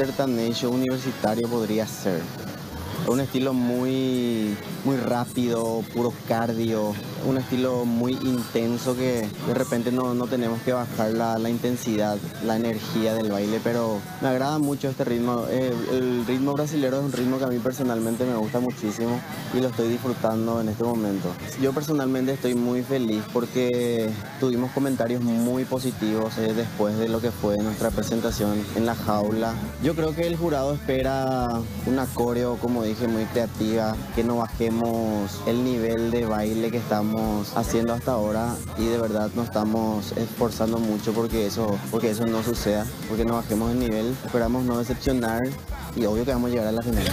sertanejo universitario podría ser. Es un estilo muy rápido, puro cardio, un estilo muy intenso que de repente no tenemos que bajar la intensidad, la energía del baile, pero me agrada mucho este ritmo. El ritmo brasilero es un ritmo que a mí personalmente me gusta muchísimo y lo estoy disfrutando en este momento. Yo personalmente estoy muy feliz porque tuvimos comentarios muy positivos después de lo que fue nuestra presentación en La Jaula. Yo creo que el jurado espera una coreo, como dije, muy creativa, que no bajemos el nivel de baile que estamos haciendo hasta ahora y de verdad nos estamos esforzando mucho porque eso no suceda, porque no bajemos el nivel. Esperamos no decepcionar y obvio que vamos a llegar a la final.